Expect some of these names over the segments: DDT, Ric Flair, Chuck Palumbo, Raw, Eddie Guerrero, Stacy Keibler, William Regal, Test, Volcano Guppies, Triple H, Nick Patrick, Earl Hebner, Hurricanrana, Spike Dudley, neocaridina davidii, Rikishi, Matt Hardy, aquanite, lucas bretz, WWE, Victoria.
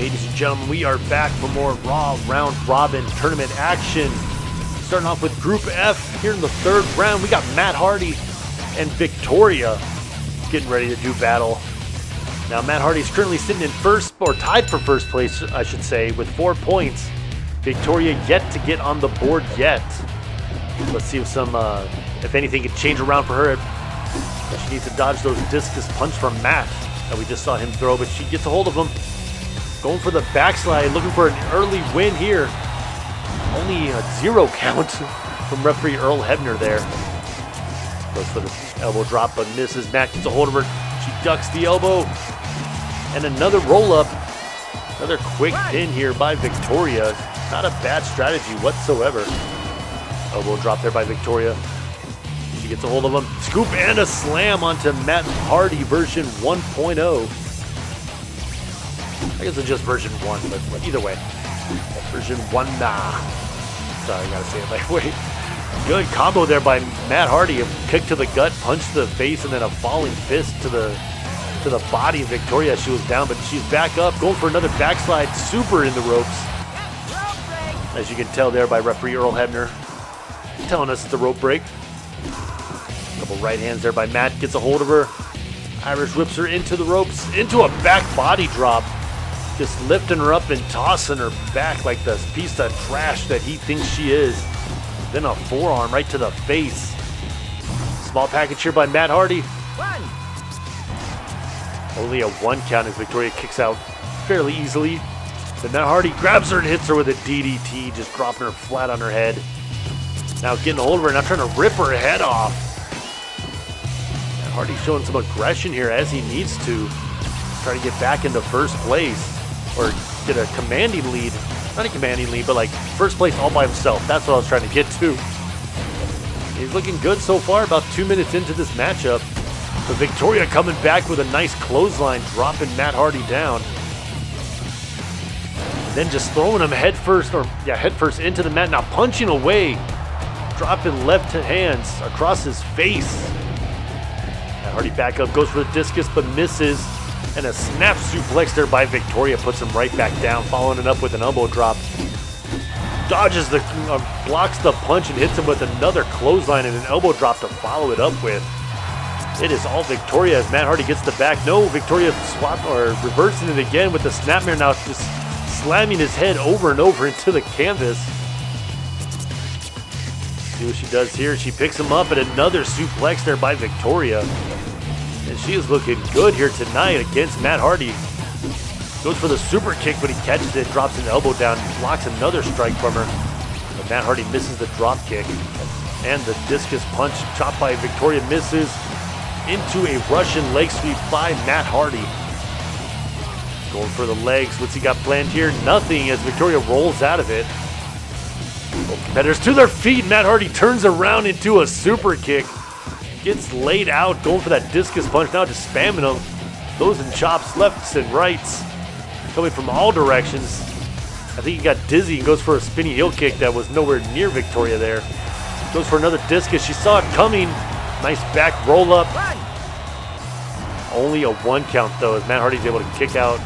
Ladies and gentlemen, we are back for more Raw Round Robin Tournament action. Starting off with Group F here in the third round. We got Matt Hardy and Victoria getting ready to do battle. Now, Matt Hardy is currently sitting in first, or tied for first place, I should say, with 4 points. Victoria yet to get on the board yet. Let's see if anything can change around for her. She needs to dodge those discus punch from Matt that we just saw him throw, but she gets a hold of him. Going for the backslide, looking for an early win here. Only a 0 count from referee Earl Hebner there. Goes for the elbow drop, but misses. Matt gets a hold of her. She ducks the elbow. And another roll up. Another quick pin here by Victoria. Not a bad strategy whatsoever. Elbow drop there by Victoria. She gets a hold of him. Scoop and a slam onto Matt Hardy version 1.0. I guess it's just version 1, but either way. Version 1, nah. Sorry, I gotta say it that way. Good combo there by Matt Hardy. A kick to the gut, punch to the face, and then a falling fist to the body of Victoria. She was down, but she's back up. Going for another backslide, super in the ropes. As you can tell there by referee Earl Hebner. Telling us it's a rope break. Couple right hands there by Matt. Gets a hold of her. Irish whips her into the ropes, into a back body drop. Just lifting her up and tossing her back like this piece of trash that he thinks she is. Then a forearm right to the face. Small package here by Matt Hardy. Only a 1 count as Victoria kicks out fairly easily. Then Matt Hardy grabs her and hits her with a DDT, just dropping her flat on her head. Now getting a hold of her, now trying to rip her head off. Matt Hardy showing some aggression here as he needs to. Try to get back into first place. Or get a commanding lead. Not a commanding lead, but like first place all by himself. That's what I was trying to get to. He's looking good so far, about 2 minutes into this matchup. But Victoria coming back with a nice clothesline, dropping Matt Hardy down. And then just throwing him headfirst into the mat. Now punching away, dropping left hands across his face. Matt Hardy back up, goes for the discus, but misses. And a snap suplex there by Victoria puts him right back down, following it up with an elbow drop. Dodges the, blocks the punch and hits him with another clothesline and an elbow drop to follow it up with. It is all Victoria as Matt Hardy gets the back. No, Victoria swap or reversing it again with the snapmare, now just slamming his head over and over into the canvas. See what she does here. She picks him up and another suplex there by Victoria. And she is looking good here tonight against Matt Hardy. Goes for the super kick, but he catches it, drops an elbow down, blocks another strike from her. But Matt Hardy misses the drop kick. And the discus punch chopped by Victoria misses into a Russian leg sweep by Matt Hardy. Going for the legs. What's he got planned here? Nothing as Victoria rolls out of it. Both competitors to their feet. Matt Hardy turns around into a super kick. Gets laid out, going for that discus punch, now just spamming them. Those and chops, lefts and rights, coming from all directions. I think he got dizzy and goes for a spinny heel kick that was nowhere near Victoria there. Goes for another discus, she saw it coming. Nice back roll up. Only a 1 count though, as Matt Hardy's able to kick out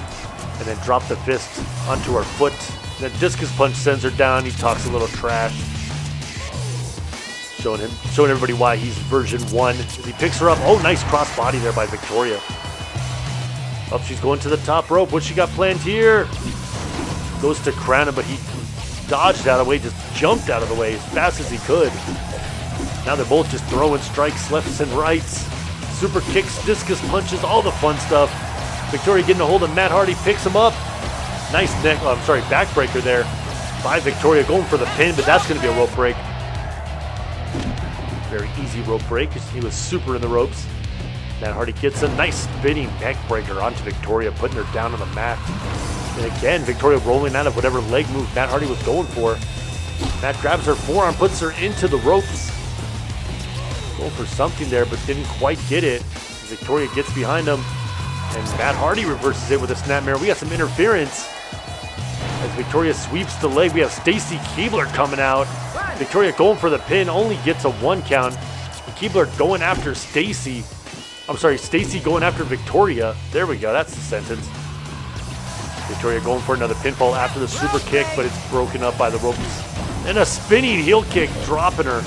and then drop the fist onto her foot. That discus punch sends her down, he talks a little trash. Showing everybody why he's version 1. As he picks her up. Oh, nice cross body there by Victoria. Up, she's going to the top rope. What she got planned here? Goes to crown him, but he dodged out of the way, just jumped out of the way as fast as he could. Now they're both just throwing strikes lefts and rights. Super kicks, discus punches, all the fun stuff. Victoria getting a hold of Matt Hardy, picks him up. Nice backbreaker there by Victoria. Going for the pin, but that's going to be a rope break. Very easy rope break. He was super in the ropes. Matt Hardy gets a nice spinning neck breaker onto Victoria, putting her down on the mat. And again, Victoria rolling out of whatever leg move Matt Hardy was going for. Matt grabs her forearm, puts her into the ropes. Going for something there, but didn't quite get it. Victoria gets behind him, and Matt Hardy reverses it with a snapmare. We got some interference. As Victoria sweeps the leg, we have Stacy Keibler coming out. Victoria going for the pin, only gets a 1 count. Keibler going after Stacy. I'm sorry, Stacy going after Victoria. There we go, that's the sentence. Victoria going for another pinfall after the super kick, but it's broken up by the ropes. And a spinning heel kick dropping her.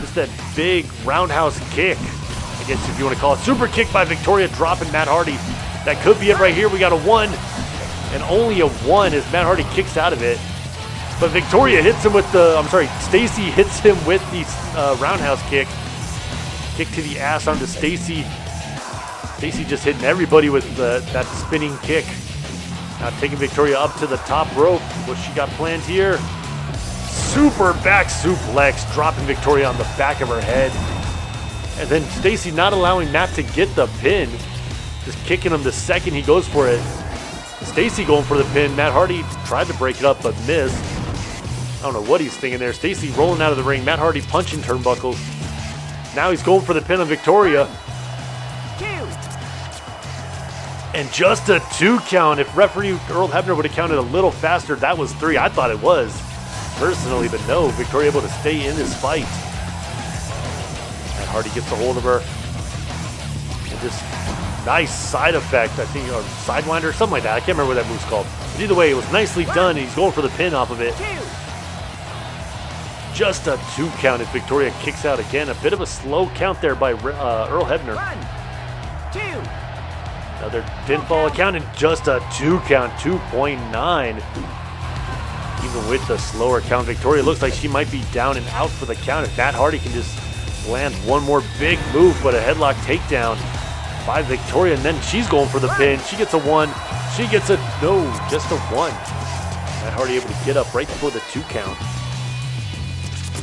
Just that big roundhouse kick, I guess if you want to call it. Super kick by Victoria dropping Matt Hardy. That could be it right here. We got a one and only a one as Matt Hardy kicks out of it. But Victoria hits him with the, I'm sorry, Stacy hits him with the roundhouse kick. Kick to the ass onto Stacy. Stacy just hitting everybody with that spinning kick. Now taking Victoria up to the top rope. What she got planned here? Super back suplex, dropping Victoria on the back of her head. And then Stacy not allowing Matt to get the pin. Just kicking him the second he goes for it. Stacy going for the pin. Matt Hardy tried to break it up but missed. I don't know what he's thinking there. Stacy rolling out of the ring. Matt Hardy punching turnbuckles. Now he's going for the pin on Victoria. And just a 2 count. If referee Earl Hebner would have counted a little faster, that was 3. I thought it was, personally, but no. Victoria able to stay in this fight. Matt Hardy gets a hold of her. And just nice side effect, I think, or sidewinder, something like that. I can't remember what that move's called. But either way, it was nicely done. He's going for the pin off of it. Just a 2 count as Victoria kicks out again. A bit of a slow count there by Earl Hebner. Another pinfall count and just a 2 count, 2.9. Even with the slower count, Victoria looks like she might be down and out for the count. If Matt Hardy can just land one more big move, but a headlock takedown by Victoria, and then she's going for the pin. She gets a 1. She gets a no, just a 1. Matt Hardy able to get up right before the 2 count.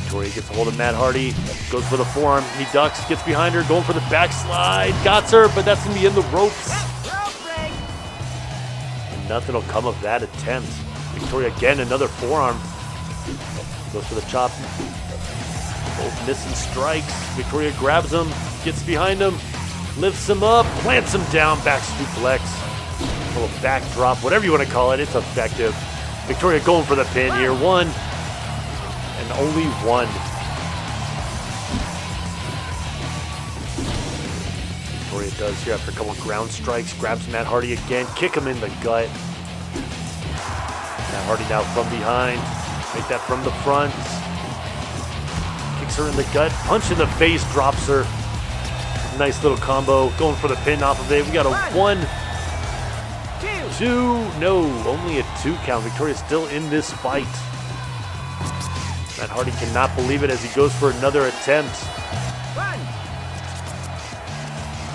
Victoria gets a hold of Matt Hardy, goes for the forearm, he ducks, gets behind her, going for the backslide, got her, but that's going to be in the ropes. And nothing will come of that attempt. Victoria again, another forearm, goes for the chop, both missing strikes. Victoria grabs him, gets behind him, lifts him up, plants him down, back suplex, a little backdrop, whatever you want to call it, it's effective. Victoria going for the pin here, 1. And only 1. Victoria does here after a couple ground strikes, grabs Matt Hardy again, kick him in the gut. Matt Hardy now from behind, make that from the front. Kicks her in the gut, punch in the face, drops her. Nice little combo, going for the pin off of it. We got a 1, 2, no, only a 2 count. Victoria's still in this fight. Matt Hardy cannot believe it as he goes for another attempt.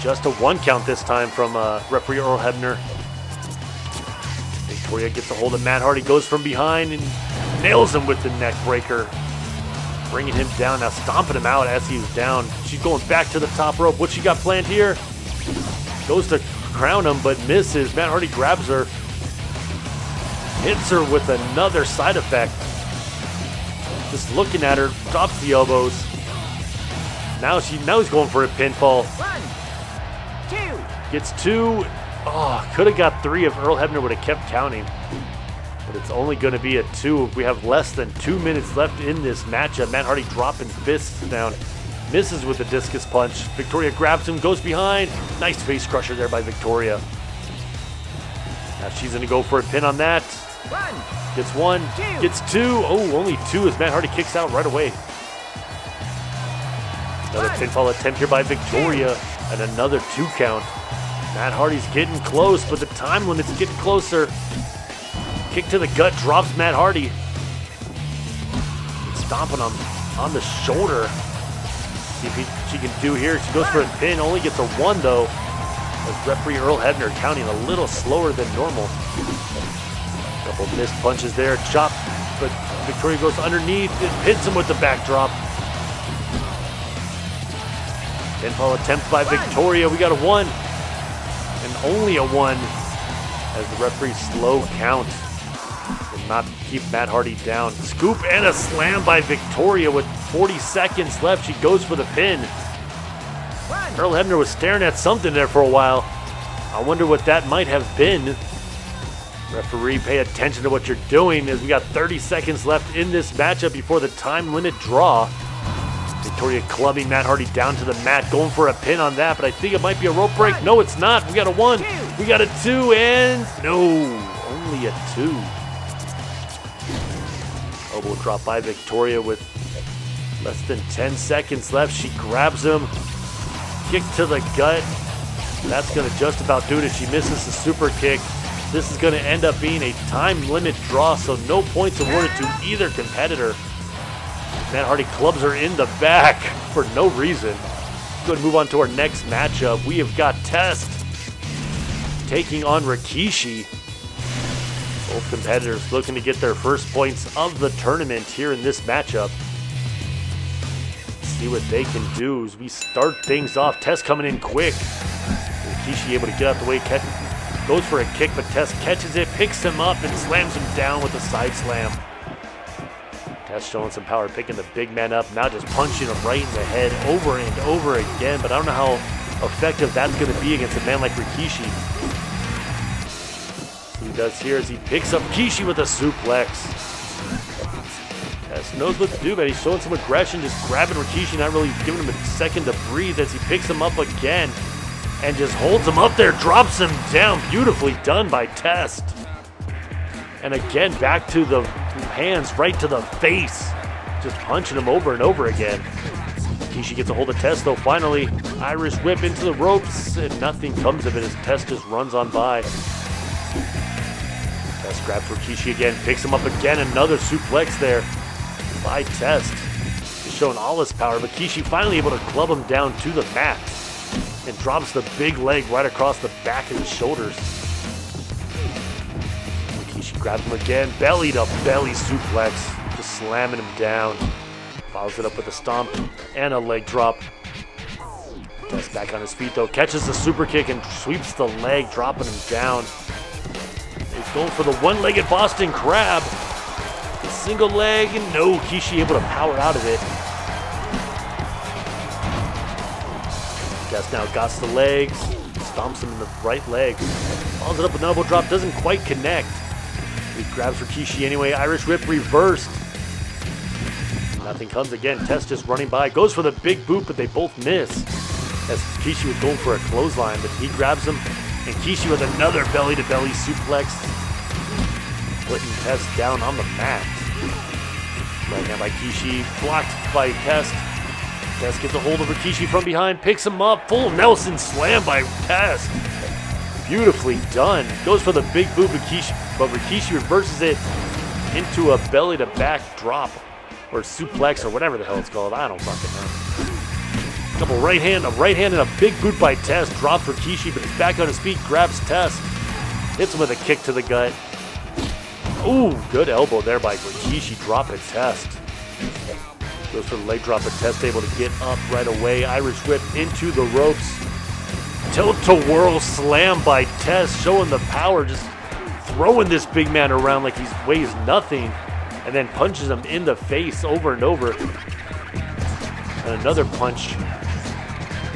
Just a 1 count this time from referee Earl Hebner. Victoria gets a hold of Matt Hardy, goes from behind and nails him with the neck breaker. Bringing him down, now stomping him out as he's down. She's going back to the top rope. What she got planned here? Goes to crown him but misses. Matt Hardy grabs her. Hits her with another side effect. Just looking at her, drops the elbows. Now she knows going for a pinfall. 1, 2. Gets 2. Oh, could have got 3 if Earl Hebner would have kept counting. But it's only going to be a 2. We have less than 2 minutes left in this matchup. Matt Hardy dropping fists down. Misses with a discus punch. Victoria grabs him, goes behind. Nice face crusher there by Victoria. Now she's going to go for a pin on that. Gets 1, gets 2. Oh, only 2 as Matt Hardy kicks out right away. Another pinfall attempt here by Victoria and another 2 count. Matt Hardy's getting close, but the time limit's getting closer. Kick to the gut drops Matt Hardy. Stomping him on the shoulder. See if she can do here. She goes for a pin, only gets a 1 though. As referee Earl Hebner counting a little slower than normal. Couple missed punches there, chop, but Victoria goes underneath and hits him with the backdrop. Pinfall attempt by Victoria. We got a 1 and only a 1 as the referee slow count will not keep Matt Hardy down. Scoop and a slam by Victoria with 40 seconds left. She goes for the pin. Earl Hebner was staring at something there for a while. I wonder what that might have been. Referee, pay attention to what you're doing as we got 30 seconds left in this matchup before the time limit draw. Victoria clubbing Matt Hardy down to the mat, going for a pin on that, but I think it might be a rope break. No, it's not. We got a 1, we got a 2, and no. only a 2. Elbow drop by Victoria with less than 10 seconds left. She grabs him. Kick to the gut. That's going to just about do it if she misses the super kick. This is going to end up being a time limit draw, so no points awarded to either competitor. Matt Hardy clubs her in the back for no reason. Good move on to our next matchup. We have got Test taking on Rikishi. Both competitors looking to get their first points of the tournament here in this matchup. See what they can do as we start things off. Test coming in quick. Rikishi able to get out the way. Goes for a kick, but Test catches it, picks him up, and slams him down with a side slam. Test showing some power, picking the big man up. Now just punching him right in the head over and over again. But I don't know how effective that's going to be against a man like Rikishi. What he does here is he picks up Rikishi with a suplex. Test knows what to do, but he's showing some aggression, just grabbing Rikishi, not really giving him a second to breathe as he picks him up again. And just holds him up there, drops him down. Beautifully done by Test. And again, back to the hands, right to the face. Just punching him over and over again. Rikishi gets a hold of Test, though, finally. Irish whip into the ropes, and nothing comes of it as Test just runs on by. Test grabs Rikishi again, picks him up again. Another suplex there by Test. He's showing all his power, but Rikishi finally able to club him down to the mat. And drops the big leg right across the back of his shoulders. Rikishi grabs him again, belly to belly suplex, just slamming him down. Follows it up with a stomp and a leg drop. Test back on his feet though, catches the super kick and sweeps the leg, dropping him down. He's going for the one-legged Boston Crab. The single leg, and no, Rikishi able to power out of it. Test now gots the legs, stomps him in the right leg, follows it up with an elbow drop, doesn't quite connect. He grabs Rikishi anyway, Irish whip reversed. Nothing comes again, Test just running by, goes for the big boot, but they both miss. As Rikishi was going for a clothesline, but he grabs him, and Rikishi with another belly-to-belly suplex, putting Test down on the mat. Right now by Rikishi, blocked by Test. Test gets a hold of Rikishi from behind, picks him up, full Nelson slam by Test. Beautifully done. Goes for the big boot, but Rikishi reverses it into a belly-to-back drop, or suplex, or whatever the hell it's called. I don't fucking know. Couple a right hand, and a big boot by Test. Drops Rikishi, but he's back on his feet, grabs Test. Hits him with a kick to the gut. Ooh, good elbow there by Rikishi, dropping Test. Goes for the leg drop, but Test able to get up right away. Irish whip into the ropes. Tilt-to-whirl slam by Test, showing the power, just throwing this big man around like he weighs nothing, and then punches him in the face over and over. And another punch.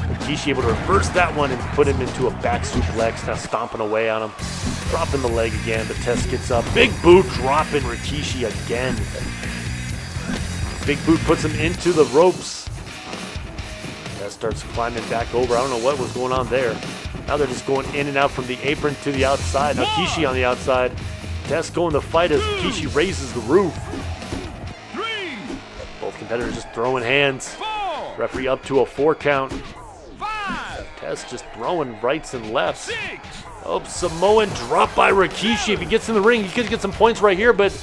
Rikishi able to reverse that one and put him into a back suplex, now stomping away on him. Dropping the leg again, but Test gets up. Big boot dropping Rikishi again. Big boot puts him into the ropes. That starts climbing back over. I don't know what was going on there. Now they're just going in and out from the apron to the outside. Now Rikishi on the outside. Test going to fight as Rikishi raises the roof. Both competitors just throwing hands. Referee up to a 4 count. Test just throwing rights and lefts. Oh, Samoan drop by Rikishi. If he gets in the ring, he could get some points right here, but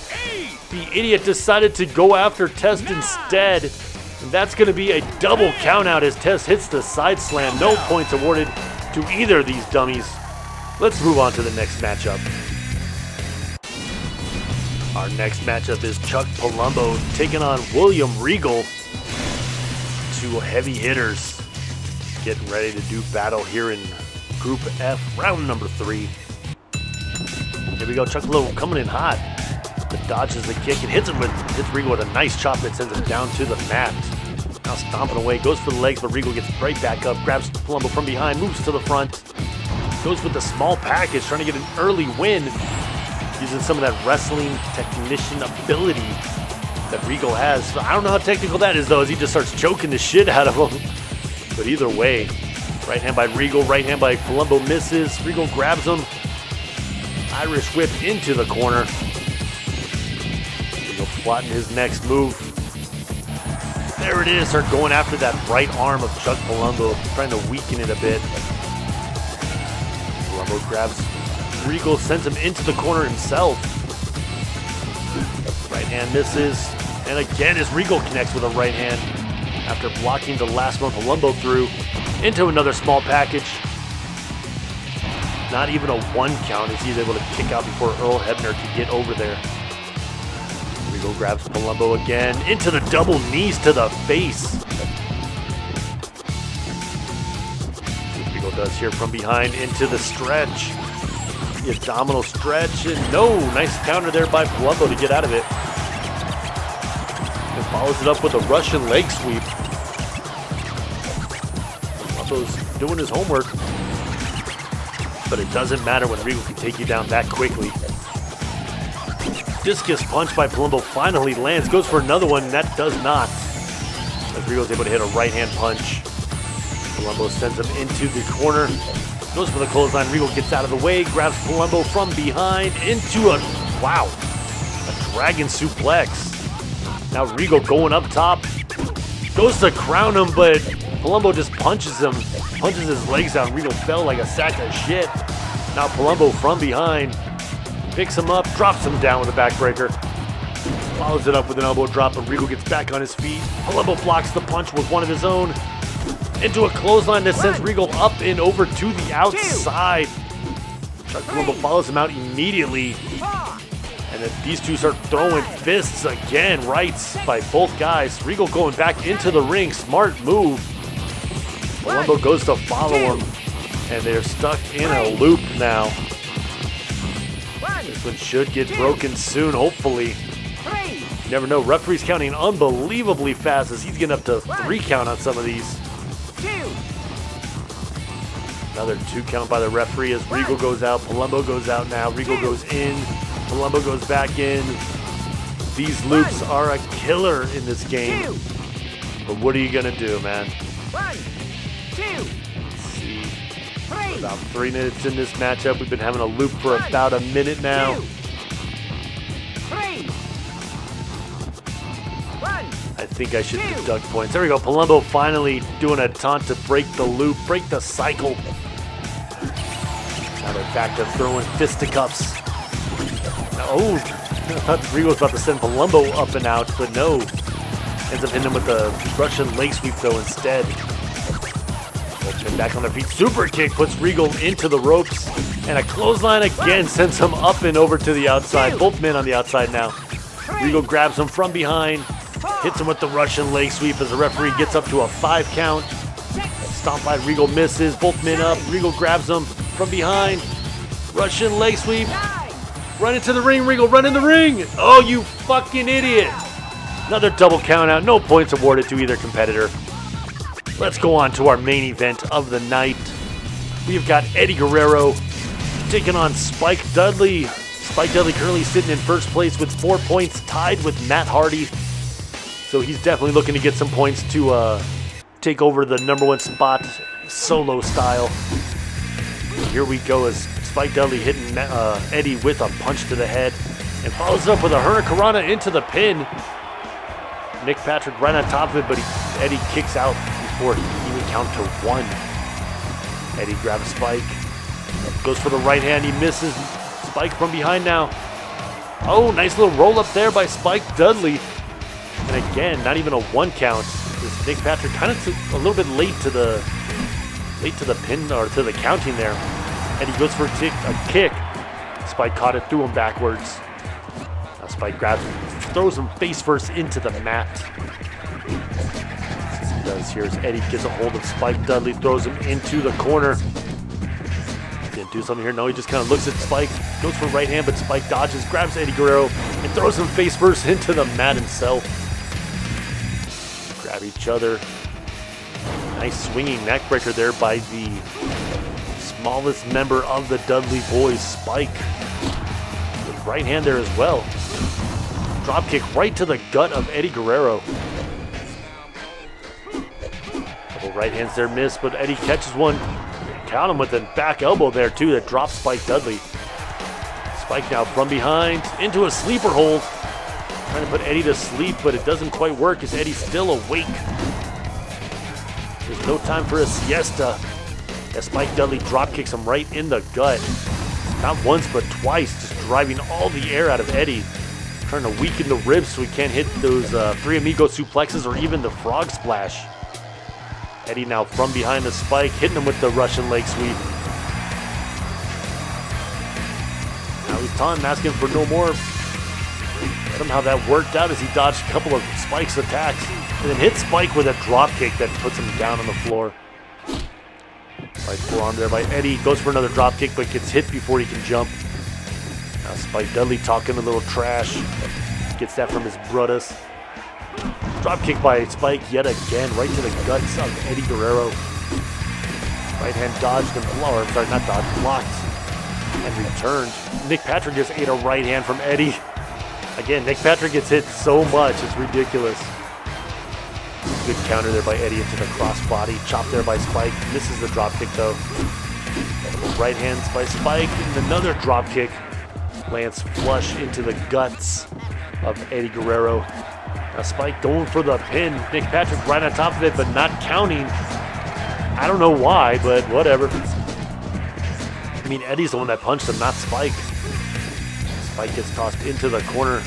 the idiot decided to go after Test instead. And that's going to be a double countout as Test hits the side slam. No points awarded to either of these dummies. Let's move on to the next matchup. Our next matchup is Chuck Palumbo taking on William Regal. Two heavy hitters getting ready to do battle here in Group F, round number 3. Here we go, Chuck Palumbo coming in hot. Dodges the kick and hits Regal with a nice chop that sends him down to the mat. Now stomping away, goes for the legs, but Regal gets right back up, grabs Palumbo from behind, moves to the front. Goes with the small package, trying to get an early win, using some of that wrestling technician ability that Regal has. So I don't know how technical that is, though, as he just starts choking the shit out of him. But either way, right hand by Regal, right hand by Palumbo misses. Regal grabs him. Irish whip into the corner. Regal plotting his next move. There it is, her going after that right arm of Chuck Palumbo, trying to weaken it a bit. Palumbo grabs Regal, sends him into the corner himself. Right hand misses, and again as Regal connects with a right hand. After blocking the last one, Palumbo threw into another small package. Not even a one count as he's able to kick out before Earl Hebner could get over there. Regal grabs Palumbo again, into the double knees to the face. Regal does here from behind into the stretch. The abdominal stretch, and no, nice counter there by Palumbo to get out of it. And follows it up with a Russian leg sweep. Palumbo's doing his homework. But it doesn't matter when Regal can take you down that quickly. Discus punch by Palumbo finally lands, goes for another one, that does not. As Regal's able to hit a right-hand punch. Palumbo sends him into the corner, goes for the clothesline, Regal gets out of the way, grabs Palumbo from behind into a, wow, a dragon suplex. Now Regal going up top, goes to crown him, but Palumbo just punches him, punches his legs out, Regal fell like a sack of shit. Now Palumbo from behind. Picks him up, drops him down with a backbreaker. Follows it up with an elbow drop, but Regal gets back on his feet. Palumbo blocks the punch with one of his own. Into a clothesline that sends Regal up and over to the outside. Chuck Palumbo follows him out immediately. And then these two start throwing fists again, rights by both guys. Regal going back into the ring, smart move. Palumbo goes to follow him. And they're stuck in a loop now. This one should get broken soon, hopefully. You never know, referee's counting unbelievably fast as he's getting up to three count on some of these. Another two count by the referee as Regal goes out, Palumbo goes out now, Regal goes in, Palumbo goes back in. These loops are a killer in this game. But what are you gonna do, man? About 3 minutes in this matchup, we've been having a loop for about a minute now. I think I should deduct points. There we go, Palumbo finally doing a taunt to break the loop, break the cycle. Now they're back to throwing fisticuffs. Oh, I thought Regal was about to send Palumbo up and out, but no. Ends up hitting him with a Russian leg sweep though instead. And back on their feet, super kick puts Regal into the ropes, and a clothesline again sends him up and over to the outside. Both men on the outside now. Regal grabs him from behind, hits him with the Russian leg sweep as the referee gets up to a 5 count. Stomp by Regal misses, both men up. Regal grabs him from behind, Russian leg sweep. Run into the ring, Regal, run in the ring. Oh, you fucking idiot. Another double count out, no points awarded to either competitor. Let's go on to our main event of the night. We've got Eddie Guerrero taking on Spike Dudley. Spike Dudley currently sitting in first place with 4 points, tied with Matt Hardy. So he's definitely looking to get some points to take over the #1 spot solo style. Here we go as Spike Dudley hitting Eddie with a punch to the head and follows it up with a Hurricanrana into the pin. Nick Patrick right on top of it, but Eddie kicks out. Before he even count to one. Eddie grabs Spike, goes for the right hand, he misses. Spike from behind now. Oh, nice little roll up there by Spike Dudley. And again, not even a one count. This Nick Patrick kind of a little bit late to the pin or to the counting there. Eddie goes for a kick. Spike caught it, threw him backwards. Now Spike grabs him, throws him face first into the mat. Does here as Eddie gets a hold of Spike Dudley, throws him into the corner. Didn't do something here. No, he just kind of looks at Spike, goes for right hand, but Spike dodges, grabs Eddie Guerrero, and throws him face first into the mat himself. Grab each other. Nice swinging neckbreaker there by the smallest member of the Dudley boys, Spike. With right hand there as well. Drop kick right to the gut of Eddie Guerrero. Right hands there miss, but Eddie catches one. Count him with a back elbow there too that drops Spike Dudley. Spike now from behind into a sleeper hold. Trying to put Eddie to sleep, but it doesn't quite work as Eddie's still awake. There's no time for a siesta. As Spike Dudley drop kicks him right in the gut. Not once, but twice, just driving all the air out of Eddie. Trying to weaken the ribs so he can't hit those Three Amigo suplexes or even the frog splash. Eddie now from behind the Spike, hitting him with the Russian leg sweep. Now he's taunting, asking for no more. Somehow that worked out as he dodged a couple of Spike's attacks and then hit Spike with a drop kick that puts him down on the floor. Spike forearm there by Eddie, goes for another drop kick but gets hit before he can jump. Now Spike Dudley talking a little trash, gets that from his brothers. Drop kick by Spike yet again, right to the guts of Eddie Guerrero. Right hand dodged and blocked, sorry not dodged, blocked and returned. Nick Patrick just ate a right hand from Eddie. Again, Nick Patrick gets hit so much, it's ridiculous. Good counter there by Eddie into the crossbody. Chop there by Spike. Misses the drop kick though. Right hands by Spike and another drop kick. Lands flush into the guts of Eddie Guerrero. Now Spike going for the pin. Nick Patrick right on top of it, but not counting. I don't know why, but whatever. I mean, Eddie's the one that punched him, not Spike. Spike gets tossed into the corner.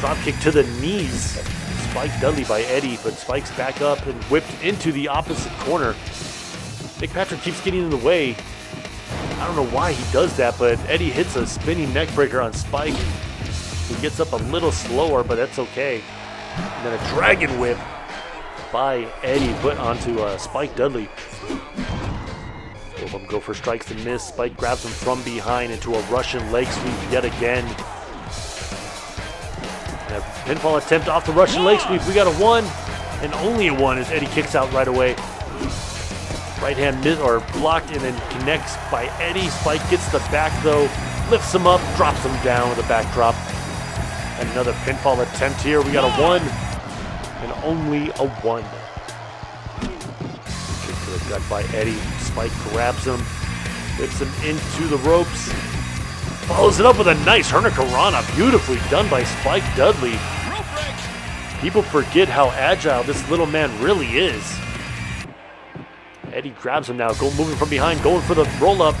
Drop kick to the knees. Spike Dudley by Eddie, but Spike's back up and whipped into the opposite corner. Nick Patrick keeps getting in the way. I don't know why he does that, but Eddie hits a spinning neckbreaker on Spike. He gets up a little slower, but that's okay. And then a dragon whip by Eddie put onto Spike Dudley. Both of them go for strikes and miss. Spike grabs him from behind into a Russian leg sweep yet again. And a pinfall attempt off the Russian leg sweep. We got a one and only a one as Eddie kicks out right away. Right hand miss or blocked and then connects by Eddie. Spike gets the back though, lifts him up, drops him down with a backdrop. Another pinfall attempt here. We got a one and only a one. Gut by Eddie. Spike grabs him, whips him into the ropes, follows it up with a nice Hurricanrana, beautifully done by Spike Dudley. People forget how agile this little man really is. Eddie grabs him now, moving from behind, going for the roll up.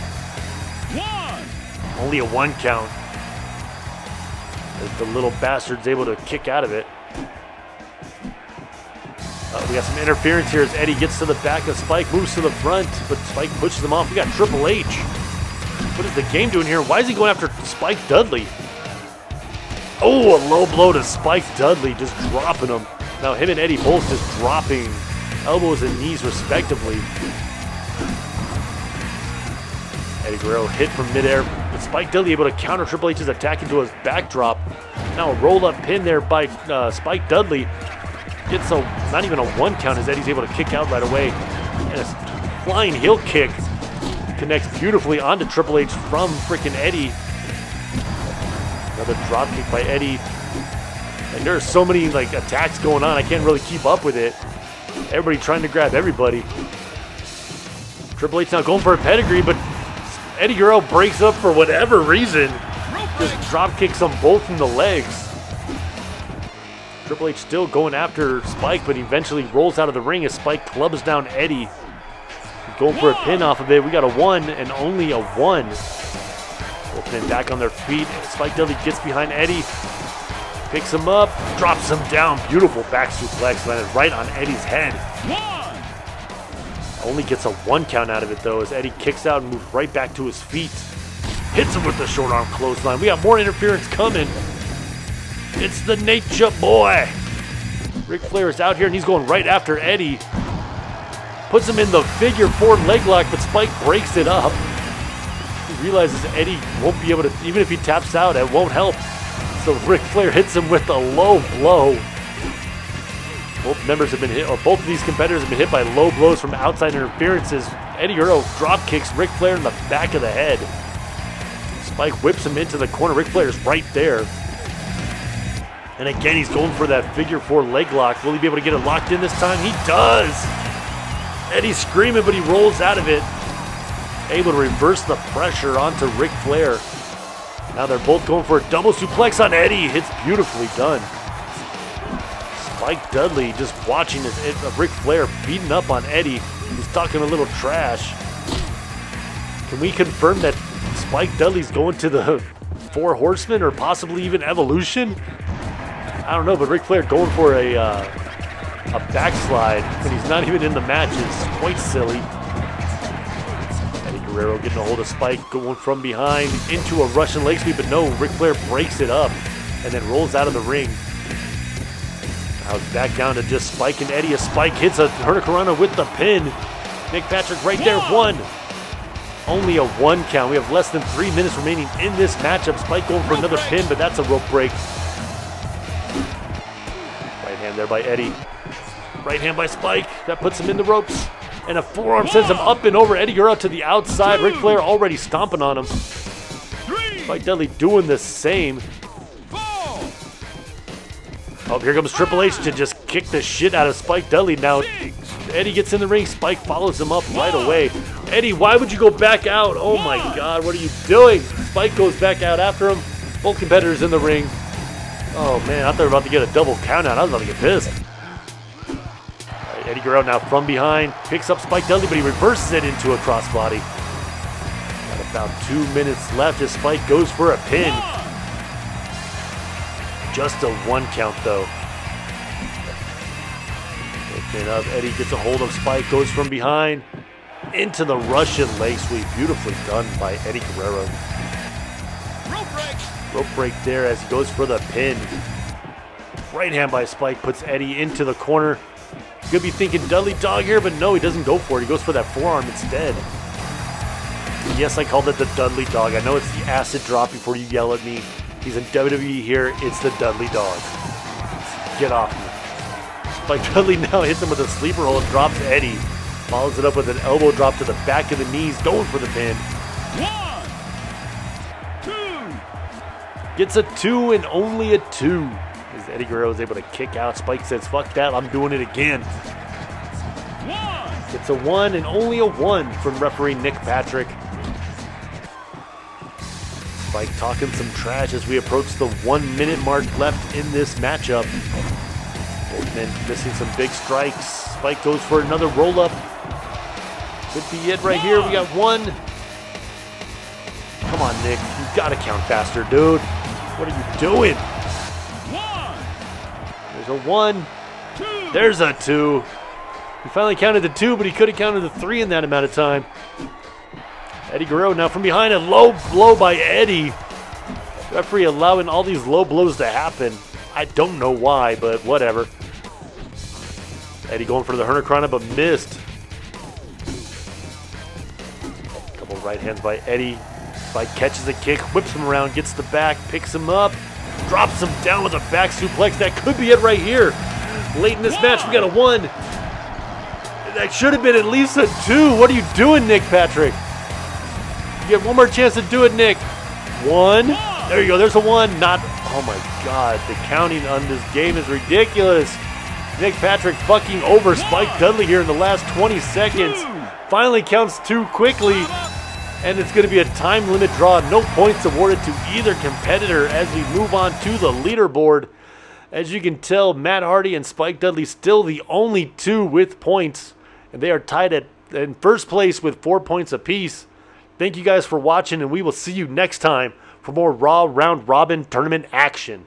Only a one count. The little bastard's able to kick out of it. We got some interference here as Eddie gets to the back of Spike, moves to the front, but Spike pushes him off. We got Triple H. What is the game doing here? Why is he going after Spike Dudley? Oh, a low blow to Spike Dudley, just dropping him. Now him and Eddie both just dropping elbows and knees respectively. Eddie Guerrero hit from midair, but Spike Dudley able to counter Triple H's attack into his backdrop. Now a roll-up pin there by Spike Dudley. Gets a, not even a one count as Eddie's able to kick out right away. And a flying heel kick connects beautifully onto Triple H from freaking Eddie. Another drop kick by Eddie. And there are so many like attacks going on, I can't really keep up with it. Everybody trying to grab everybody. Triple H not going for a pedigree, but Eddie Guerrero breaks up for whatever reason. Just drop kicks them both in the legs. Triple H still going after Spike, but eventually rolls out of the ring as Spike clubs down Eddie. Going for a pin off of it. We got a one and only a one. Opening back on their feet. Spike Dudley gets behind Eddie. Picks him up. Drops him down. Beautiful back suplex landed right on Eddie's head. Only gets a one count out of it though as Eddie kicks out and moves right back to his feet. Hits him with the short arm clothesline. We got more interference coming. It's the Nature Boy. Ric Flair is out here and he's going right after Eddie. Puts him in the figure four leg lock, but Spike breaks it up. He realizes Eddie won't be able to, even if he taps out, it won't help. So Ric Flair hits him with a low blow. Both members have been hit, or both of these competitors have been hit by low blows from outside interferences. Eddie Guerrero drop kicks Ric Flair in the back of the head. Spike whips him into the corner. Ric Flair's right there. And again, he's going for that figure four leg lock. Will he be able to get it locked in this time? He does! Eddie's screaming, but he rolls out of it. Able to reverse the pressure onto Ric Flair. Now they're both going for a double suplex on Eddie. It's beautifully done. Spike Dudley just watching Ric Flair beating up on Eddie. He's talking a little trash. Can we confirm that Spike Dudley's going to the Four Horsemen or possibly even Evolution? I don't know, but Ric Flair going for a backslide when he's not even in the match is quite silly. Eddie Guerrero getting a hold of Spike, going from behind into a Russian leg sweep, but no, Ric Flair breaks it up and then rolls out of the ring. Now it's back down to just Spike and Eddie as Spike hits a Hurricanrana with the pin. Nick Patrick right there, one. Only a one count. We have less than 3 minutes remaining in this matchup. Spike going for another pin, but that's a rope break. Right hand there by Eddie. Right hand by Spike. That puts him in the ropes. And a forearm sends him up and over. Eddie Guerrero to the outside. Ric Flair already stomping on him. Spike Dudley doing the same. Oh, here comes Triple H to just kick the shit out of Spike Dudley. Now Eddie gets in the ring. Spike follows him up right away. Eddie, why would you go back out? Oh my God, what are you doing? Spike goes back out after him. Both competitors in the ring. Oh man, I thought we were about to get a double count out. I was about to get pissed. Right, Eddie Guerrero now from behind. Picks up Spike Dudley, but he reverses it into a crossbody. Got about 2 minutes left as Spike goes for a pin. Just a one count though. Picking up, Eddie gets a hold of Spike, goes from behind into the Russian leg sweep. Beautifully done by Eddie Guerrero. Rope break there as he goes for the pin. Right hand by Spike puts Eddie into the corner. You could be thinking Dudley dog here, but no, he doesn't go for it. He goes for that forearm instead. Yes, I called it the Dudley dog. I know it's the acid drop before you yell at me. He's in WWE here. It's the Dudley dog. Get off me. Spike Dudley now hits him with a sleeper hold and drops Eddie. Follows it up with an elbow drop to the back of the knees. Going for the pin. 1, 2. Gets a two and only a two. As Eddie Guerrero is able to kick out. Spike says, fuck that. I'm doing it again. 1. Gets a one and only a one from referee Nick Patrick. Spike talking some trash as we approach the 1 minute mark left in this matchup. Both men missing some big strikes. Spike goes for another roll up. Could be it right here. We got one. Come on, Nick. You gotta count faster, dude. What are you doing? There's a one. There's a two. He finally counted the two, but he could have counted the three in that amount of time. Eddie Guerrero now from behind, a low blow by Eddie. Referee allowing all these low blows to happen. I don't know why, but whatever. Eddie going for the Hurricanrana, but missed. A couple right hands by Eddie. Spike catches a kick, whips him around, gets the back, picks him up, drops him down with a back suplex. That could be it right here. Late in this match, we got a one. That should have been at least a two. What are you doing, Nick Patrick? You have one more chance to do it, Nick. One. There you go. There's a one. Not. Oh, my God. The counting on this game is ridiculous. Nick Patrick fucking over Spike Dudley here in the last 20 seconds. Finally counts two quickly. And it's going to be a time limit draw. No points awarded to either competitor as we move on to the leaderboard. As you can tell, Matt Hardy and Spike Dudley still the only two with points. And they are tied in first place with 4 points apiece. Thank you guys for watching, and we will see you next time for more Raw Round Robin Tournament action.